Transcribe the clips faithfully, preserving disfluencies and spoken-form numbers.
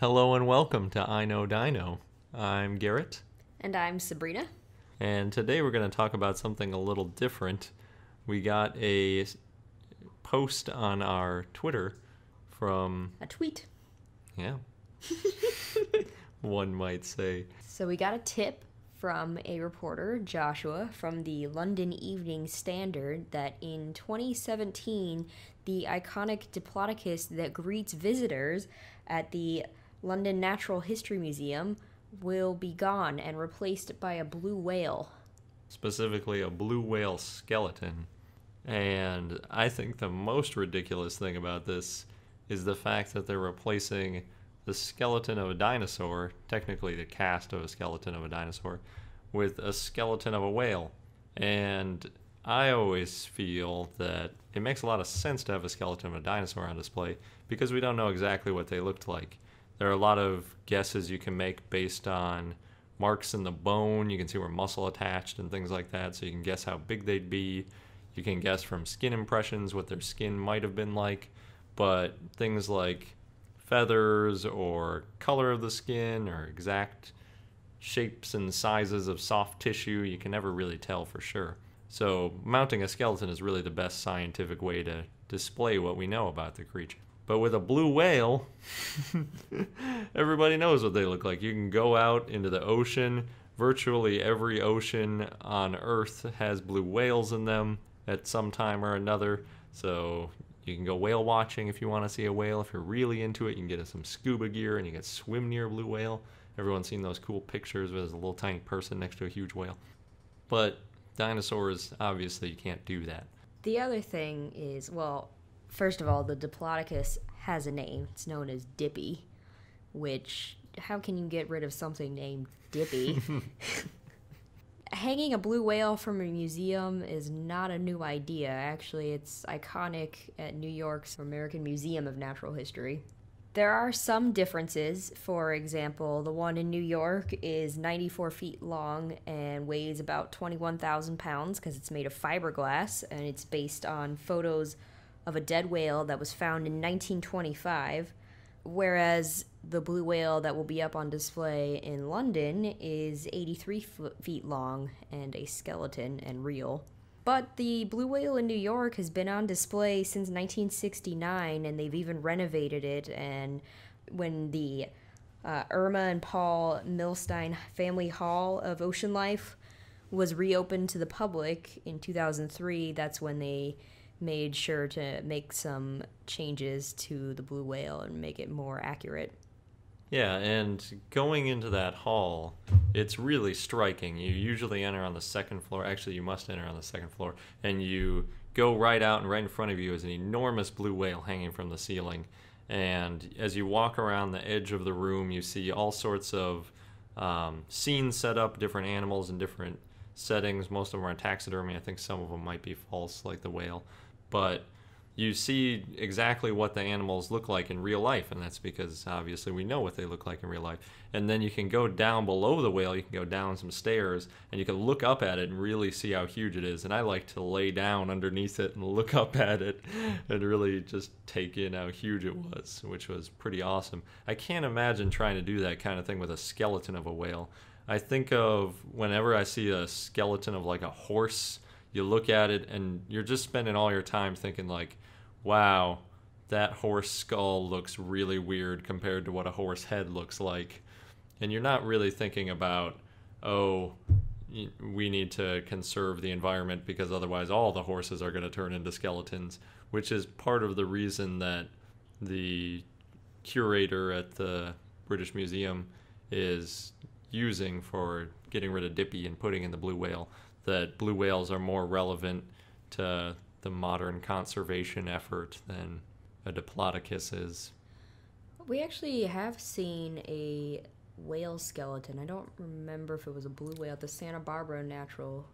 Hello and welcome to I Know Dino. I'm Garrett. And I'm Sabrina. And today we're going to talk about something a little different. We got a post on our Twitter from... A tweet. Yeah. One might say. So we got a tip from a reporter, Joshua, from the London Evening Standard that in twenty seventeen, the iconic Diplodocus that greets visitors at the London Natural History Museum will be gone and replaced by a blue whale. Specifically a blue whale skeleton. And I think the most ridiculous thing about this is the fact that they're replacing the skeleton of a dinosaur, technically the cast of a skeleton of a dinosaur, with a skeleton of a whale. And I always feel that it makes a lot of sense to have a skeleton of a dinosaur on display because we don't know exactly what they looked like. There are a lot of guesses you can make based on marks in the bone. You can see where muscle attached and things like that, so you can guess how big they'd be. You can guess from skin impressions what their skin might have been like, but things like feathers or color of the skin or exact shapes and sizes of soft tissue, you can never really tell for sure. So mounting a skeleton is really the best scientific way to display what we know about the creature. But with a blue whale, everybody knows what they look like. You can go out into the ocean. Virtually every ocean on Earth has blue whales in them at some time or another. So you can go whale watching if you want to see a whale. If you're really into it, you can get some scuba gear and you can swim near a blue whale. Everyone's seen those cool pictures where there's a little tiny person next to a huge whale. But dinosaurs, obviously, you can't do that. The other thing is, well, first of all, the Diplodocus has a name. It's known as Dippy, which, how can you get rid of something named Dippy? Hanging a blue whale from a museum is not a new idea. Actually, it's iconic at New York's American Museum of Natural History. There are some differences. For example, the one in New York is ninety-four feet long and weighs about twenty-one thousand pounds because it's made of fiberglass, and it's based on photos of a dead whale that was found in nineteen twenty-five, whereas the blue whale that will be up on display in London is eighty-three feet long and a skeleton and real. But the blue whale in New York has been on display since nineteen sixty-nine, and they've even renovated it. And when the uh, Irma and Paul Milstein Family Hall of Ocean Life was reopened to the public in two thousand three, that's when they made sure to make some changes to the blue whale and make it more accurate. Yeah, and going into that hall, it's really striking. You usually enter on the second floor. Actually, you must enter on the second floor. And you go right out, and right in front of you is an enormous blue whale hanging from the ceiling. And as you walk around the edge of the room, you see all sorts of um, scenes set up, different animals in different settings. Most of them are in taxidermy. I think some of them might be false, like the whale. But you see exactly what the animals look like in real life, and that's because, obviously, we know what they look like in real life. And then you can go down below the whale, you can go down some stairs, and you can look up at it and really see how huge it is. And I like to lay down underneath it and look up at it and really just take in how huge it was, which was pretty awesome. I can't imagine trying to do that kind of thing with a skeleton of a whale. I think of whenever I see a skeleton of, like, a horse, you look at it, and you're just spending all your time thinking, like, wow, that horse skull looks really weird compared to what a horse head looks like. And you're not really thinking about, oh, we need to conserve the environment because otherwise all the horses are going to turn into skeletons, which is part of the reason that the curator at the British Museum is using for getting rid of Dippy and putting in the blue whale, that blue whales are more relevant to the modern conservation effort than a Diplodocus is. We actually have seen a whale skeleton. I don't remember if it was a blue whale at the Santa Barbara Natural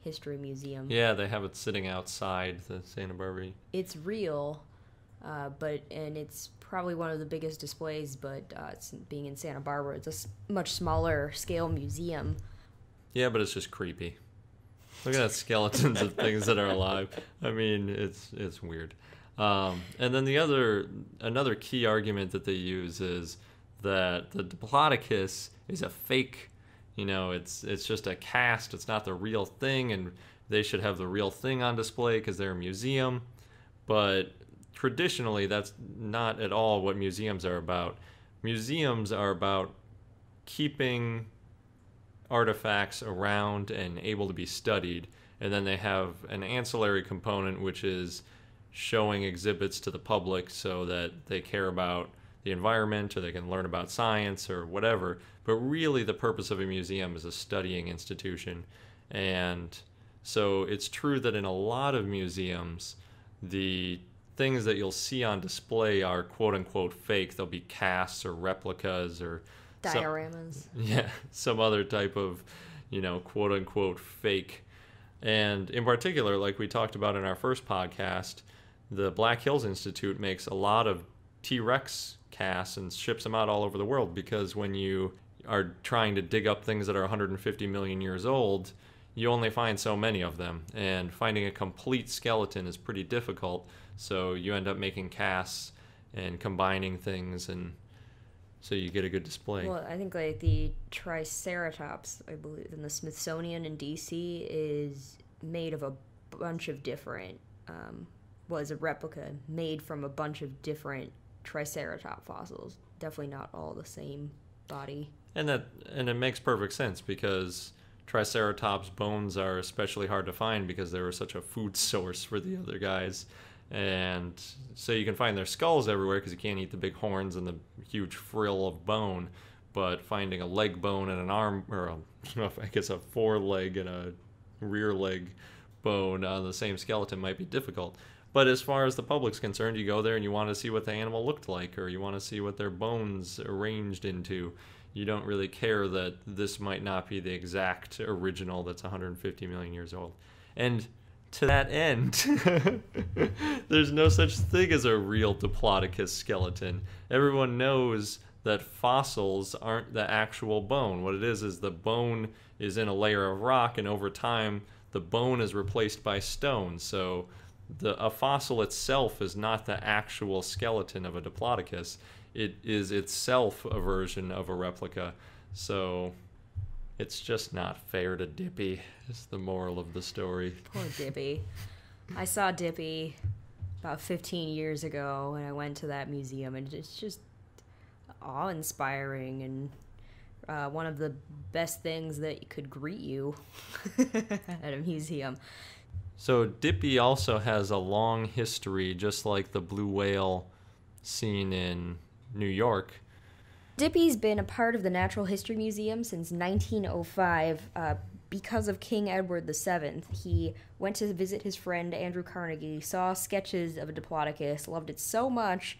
History Museum. Yeah, they have it sitting outside the Santa Barbara. It's real, uh, but and it's probably one of the biggest displays, but uh, it's, being in Santa Barbara, it's a much smaller scale museum. Yeah, but it's just creepy. Look at that, skeletons of things that are alive. I mean, it's it's weird. Um, and then the other another key argument that they use is that the Diplodocus is a fake, you know, it's it's just a cast, it's not the real thing, and they should have the real thing on display because they're a museum. But traditionally, that's not at all what museums are about. Museums are about keeping artifacts around and able to be studied, and then they have an ancillary component, which is showing exhibits to the public so that they care about the environment or they can learn about science or whatever. But really the purpose of a museum is a studying institution. And so it's true that in a lot of museums, the things that you'll see on display are quote-unquote fake. They'll be casts or replicas or dioramas. Some, yeah, some other type of, you know, quote-unquote fake. And in particular, like we talked about in our first podcast, the Black Hills Institute makes a lot of T-Rex casts and ships them out all over the world, because when you are trying to dig up things that are one hundred fifty million years old, you only find so many of them, and finding a complete skeleton is pretty difficult, so you end up making casts and combining things, and so you get a good display. Well, I think like the Triceratops, I believe, in the Smithsonian in D C is made of a bunch of different, um, was a replica made from a bunch of different Triceratop fossils. Definitely not all the same body. And that, and it makes perfect sense, because Triceratops bones are especially hard to find because they were such a food source for the other guys. And so you can find their skulls everywhere because you can't eat the big horns and the huge frill of bone, but finding a leg bone and an arm, or a, I guess a foreleg and a rear leg bone on the same skeleton might be difficult. But as far as the public's concerned, you go there and you want to see what the animal looked like, or you want to see what their bones arranged into. You don't really care that this might not be the exact original that's one hundred fifty million years old. And to that end, there's no such thing as a real Diplodocus skeleton. Everyone knows that fossils aren't the actual bone. What it is is the bone is in a layer of rock, and over time the bone is replaced by stone. So the, a fossil itself is not the actual skeleton of a Diplodocus. It is itself a version of a replica. So it's just not fair to Dippy, is the moral of the story. Poor Dippy. I saw Dippy about fifteen years ago, and I went to that museum, and it's just awe-inspiring, and uh, one of the best things that could greet you at a museum. So Dippy also has a long history, just like the blue whale seen in New York. Dippy's been a part of the Natural History Museum since nineteen oh five uh, because of King Edward the seventh. He went to visit his friend Andrew Carnegie, saw sketches of a Diplodocus, loved it so much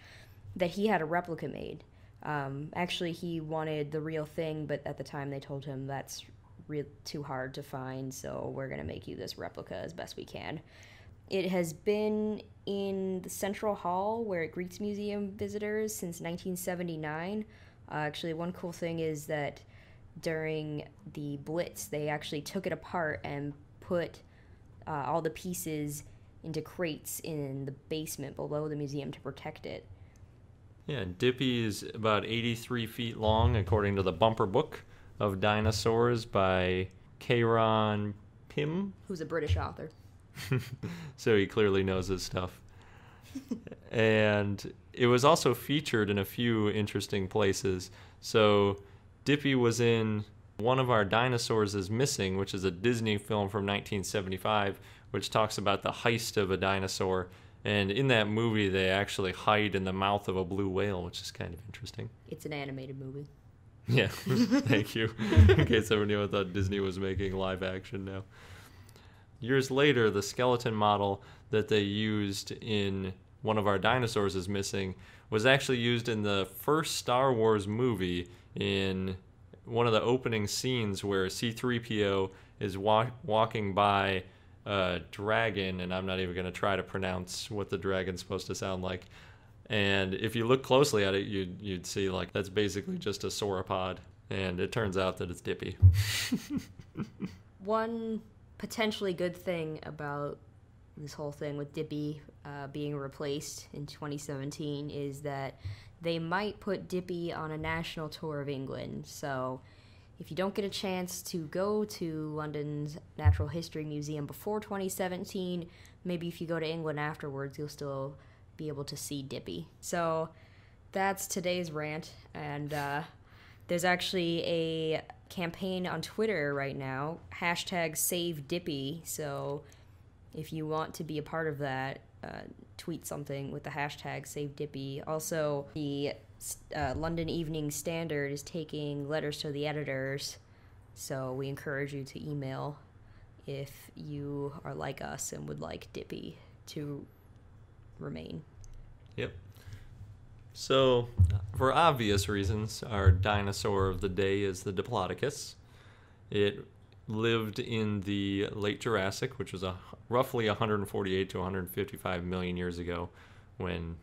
that he had a replica made. Um, actually, he wanted the real thing, but at the time they told him that's real, too hard to find, so we're going to make you this replica as best we can. It has been in the Central Hall, where it greets museum visitors, since nineteen seventy-nine. Uh, actually, one cool thing is that during the Blitz, they actually took it apart and put uh, all the pieces into crates in the basement below the museum to protect it. Yeah, Dippy is about eighty-three feet long, according to the Bumper Book of Dinosaurs by K. Ron Pim, who's a British author. So he clearly knows his stuff. And it was also featured in a few interesting places. So Dippy was in One of Our Dinosaurs is Missing, which is a Disney film from nineteen seventy-five, which talks about the heist of a dinosaur. And in that movie, they actually hide in the mouth of a blue whale, which is kind of interesting. It's an animated movie. Yeah, thank you. In case everyone knew, I thought Disney was making live action now. Years later, the skeleton model that they used in One of Our Dinosaurs is Missing was actually used in the first Star Wars movie, in one of the opening scenes where C three P O is walk walking by a dragon, and I'm not even going to try to pronounce what the dragon's supposed to sound like. And if you look closely at it, you'd, you'd see, like, that's basically just a sauropod, and it turns out that it's Dippy. One potentially good thing about this whole thing with Dippy uh, being replaced in twenty seventeen is that they might put Dippy on a national tour of England, so if you don't get a chance to go to London's Natural History Museum before twenty seventeen, maybe if you go to England afterwards, you'll still be able to see Dippy. So that's today's rant, and uh, there's actually a campaign on Twitter right now, hashtag Save Dippy, so if you want to be a part of that, uh, tweet something with the hashtag Save Dippy. Also, the uh, London Evening Standard is taking letters to the editors, so we encourage you to email if you are like us and would like Dippy to remain. Yep. So, for obvious reasons, our dinosaur of the day is the Diplodocus. It lived in the late Jurassic, which was a, roughly one hundred forty-eight to one hundred fifty-five million years ago when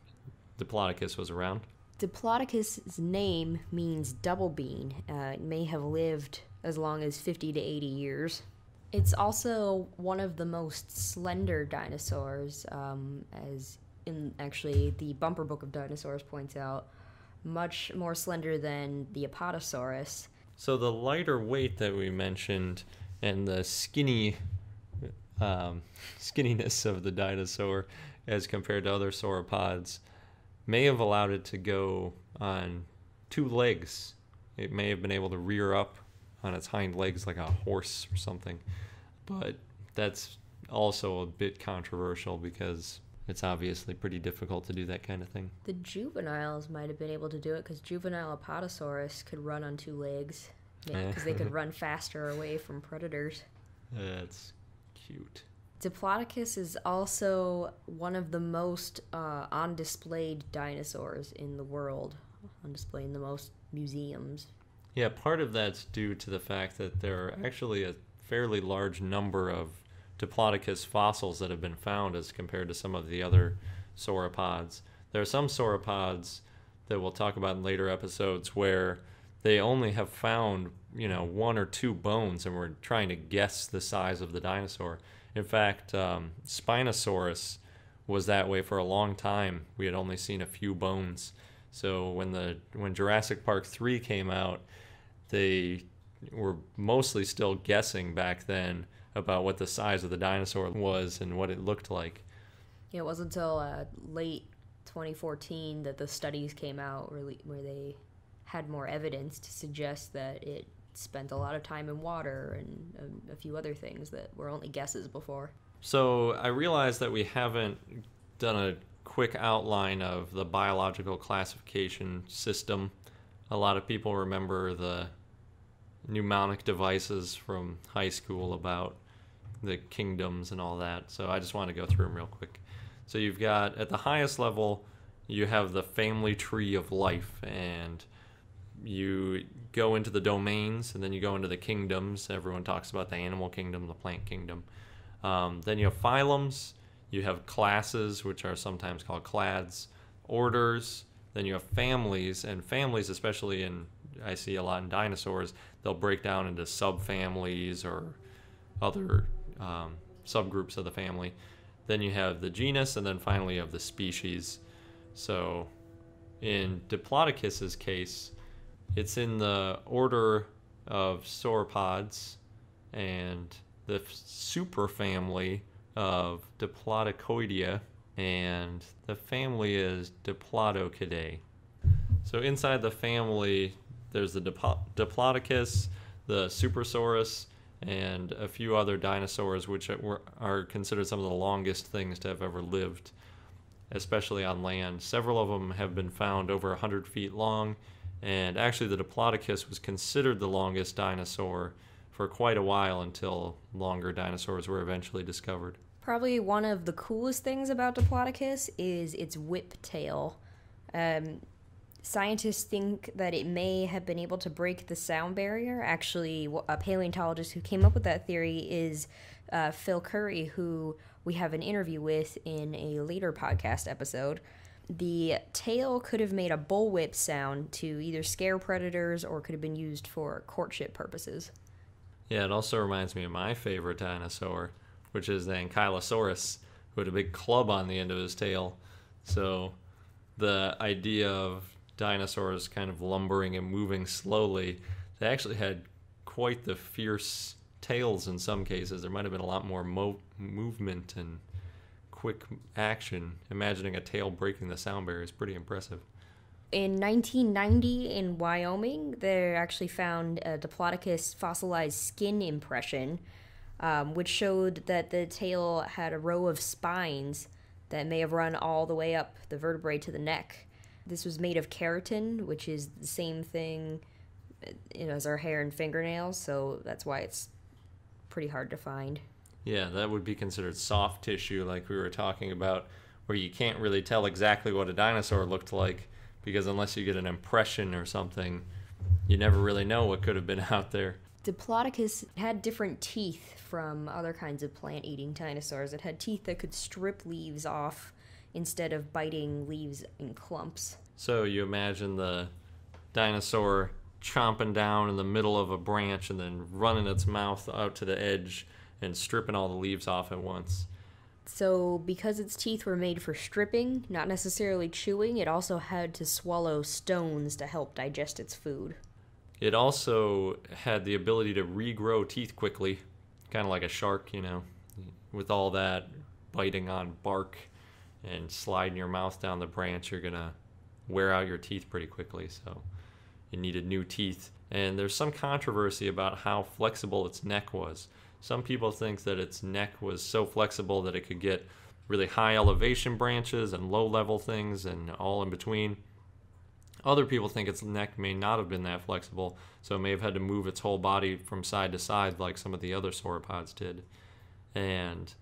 Diplodocus was around. Diplodocus's name means double bean. Uh, it may have lived as long as fifty to eighty years. It's also one of the most slender dinosaurs, um, as in actually the Bumper Book of Dinosaurs points out, much more slender than the Apatosaurus. So the lighter weight that we mentioned and the skinny um, skinniness of the dinosaur as compared to other sauropods may have allowed it to go on two legs. It may have been able to rear up on its hind legs like a horse or something. But that's also a bit controversial because it's obviously pretty difficult to do that kind of thing. The juveniles might have been able to do it because juvenile Apatosaurus could run on two legs because they could run faster away from predators. That's cute. Diplodocus is also one of the most uh, on-displayed dinosaurs in the world, on display in the most museums. Yeah, part of that's due to the fact that there are actually a fairly large number of Diplodocus fossils that have been found as compared to some of the other sauropods. There are some sauropods that we'll talk about in later episodes where they only have found, you know, one or two bones, and we're trying to guess the size of the dinosaur. In fact, um, Spinosaurus was that way for a long time. We had only seen a few bones. So when the when Jurassic Park three came out, they were mostly still guessing back then about what the size of the dinosaur was and what it looked like. Yeah, it wasn't until uh, late twenty fourteen that the studies came out really, where they had more evidence to suggest that it spent a lot of time in water and um, a few other things that were only guesses before. So I realize that we haven't done a quick outline of the biological classification system. A lot of people remember the mnemonic devices from high school about the kingdoms and all that, so I just want to go through them real quick. So you've got, at the highest level, you have the family tree of life, and you go into the domains, and then you go into the kingdoms. Everyone talks about the animal kingdom, the plant kingdom. Um, then you have phylums, you have classes, which are sometimes called clades, orders, then you have families, and families, especially in, I see a lot in dinosaurs, they'll break down into subfamilies or other um, subgroups of the family. Then you have the genus, and then finally you have the species. So in Diplodocus's case, it's in the order of sauropods and the superfamily of Diplodocoidia, and the family is Diplodocidae. So inside the family, there's the Diplodocus, the Supersaurus, and a few other dinosaurs, which are considered some of the longest things to have ever lived, especially on land. Several of them have been found over one hundred feet long, and actually the Diplodocus was considered the longest dinosaur for quite a while until longer dinosaurs were eventually discovered. Probably one of the coolest things about Diplodocus is its whip tail. Um, Scientists think that it may have been able to break the sound barrier. Actually, a paleontologist who came up with that theory is uh, Phil Currie, who we have an interview with in a later podcast episode. The tail could have made a bullwhip sound to either scare predators or could have been used for courtship purposes. Yeah, it also reminds me of my favorite dinosaur, which is the Ankylosaurus, who had a big club on the end of his tail. So the idea of dinosaurs kind of lumbering and moving slowly. They actually had quite the fierce tails in some cases. There might have been a lot more mo movement and quick action. Imagining a tail breaking the sound barrier is pretty impressive. In nineteen ninety in Wyoming, they actually found a Diplodocus fossilized skin impression, um, which showed that the tail had a row of spines that may have run all the way up the vertebrae to the neck. This was made of keratin, which is the same thing, you know, as our hair and fingernails, so that's why it's pretty hard to find. Yeah, that would be considered soft tissue, like we were talking about, where you can't really tell exactly what a dinosaur looked like, because unless you get an impression or something, you never really know what could have been out there. Diplodocus had different teeth from other kinds of plant-eating dinosaurs. It had teeth that could strip leaves off instead of biting leaves in clumps. So you imagine the dinosaur chomping down in the middle of a branch and then running its mouth out to the edge and stripping all the leaves off at once. So because its teeth were made for stripping, not necessarily chewing, it also had to swallow stones to help digest its food. It also had the ability to regrow teeth quickly, kind of like a shark, you know, with all that biting on bark and sliding your mouth down the branch, you're gonna wear out your teeth pretty quickly, so it needed new teeth. And there's some controversy about how flexible its neck was. Some people think that its neck was so flexible that it could get really high elevation branches and low level things and all in between. Other people think its neck may not have been that flexible, so it may have had to move its whole body from side to side like some of the other sauropods did. And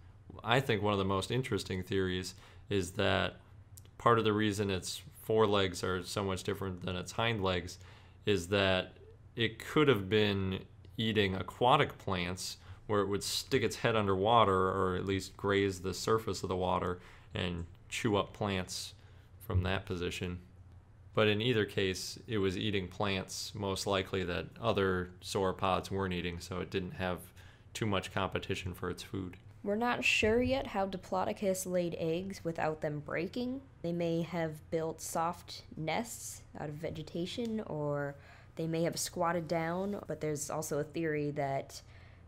I think one of the most interesting theories is that part of the reason its forelegs are so much different than its hind legs is that it could have been eating aquatic plants, where it would stick its head underwater or at least graze the surface of the water and chew up plants from that position. But in either case, it was eating plants most likely that other sauropods weren't eating, so it didn't have too much competition for its food. We're not sure yet how Diplodocus laid eggs without them breaking. They may have built soft nests out of vegetation, or they may have squatted down, but there's also a theory that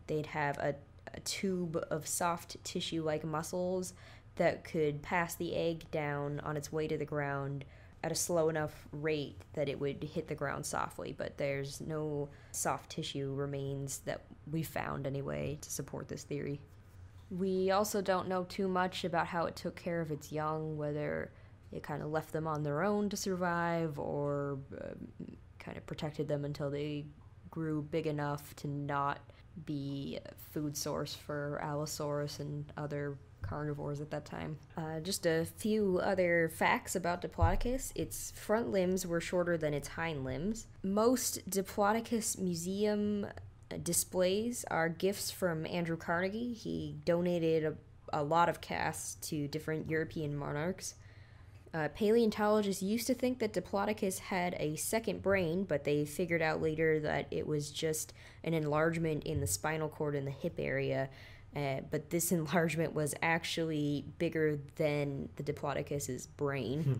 they'd have a, a tube of soft tissue-like muscles that could pass the egg down on its way to the ground at a slow enough rate that it would hit the ground softly, but there's no soft tissue remains that we found anyway to support this theory. We also don't know too much about how it took care of its young, whether it kind of left them on their own to survive or um, kind of protected them until they grew big enough to not be a food source for Allosaurus and other carnivores at that time. Uh, just a few other facts about Diplodocus. Its front limbs were shorter than its hind limbs. Most Diplodocus museum displays are gifts from Andrew Carnegie. He donated a, a lot of casts to different European monarchs. Uh, paleontologists used to think that Diplodocus had a second brain, but they figured out later that it was just an enlargement in the spinal cord and the hip area. Uh, but this enlargement was actually bigger than the Diplodocus's brain. Hmm.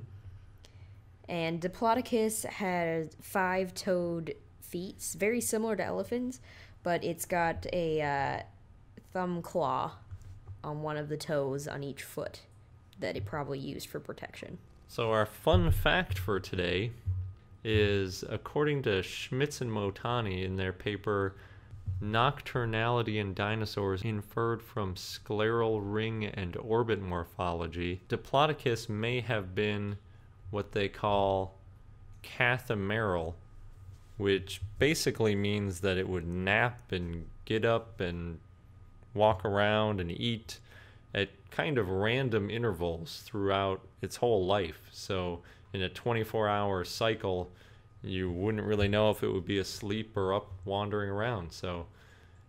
And Diplodocus had five-toed feet, very similar to elephants, but it's got a uh, thumb claw on one of the toes on each foot that it probably used for protection. So our fun fact for today is, according to Schmitz and Motani in their paper, Nocturnality in Dinosaurs Inferred from Scleral Ring and Orbit Morphology, Diplodocus may have been what they call cathameral, which basically means that it would nap and get up and walk around and eat at kind of random intervals throughout its whole life. So in a twenty-four hour cycle, you wouldn't really know if it would be asleep or up wandering around. So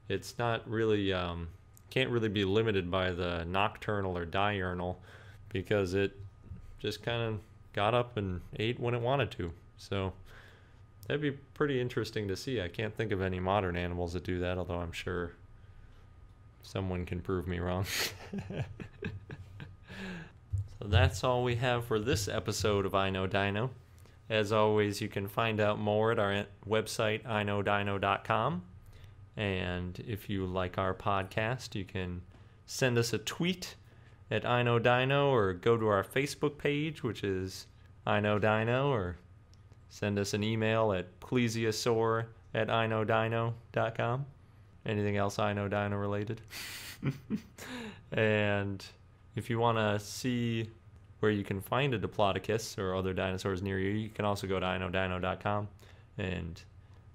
it's not really, um, can't really be limited by the nocturnal or diurnal, because it just kind of got up and ate when it wanted to. So that'd be pretty interesting to see. I can't think of any modern animals that do that, although I'm sure someone can prove me wrong. So that's all we have for this episode of I Know Dino. As always, you can find out more at our website, i know dino dot com. And if you like our podcast, you can send us a tweet at I Know Dino, or go to our Facebook page, which is I Know Dino, or send us an email at plesiosaur at i know dino dot com. Anything else I Know Dino related. And if you want to see where you can find a Diplodocus or other dinosaurs near you, you can also go to i know dino dot com and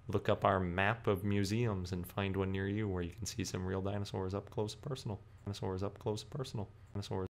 look up our map of museums and find one near you where you can see some real dinosaurs up close and personal. Dinosaurs up close and personal. Dinosaurs.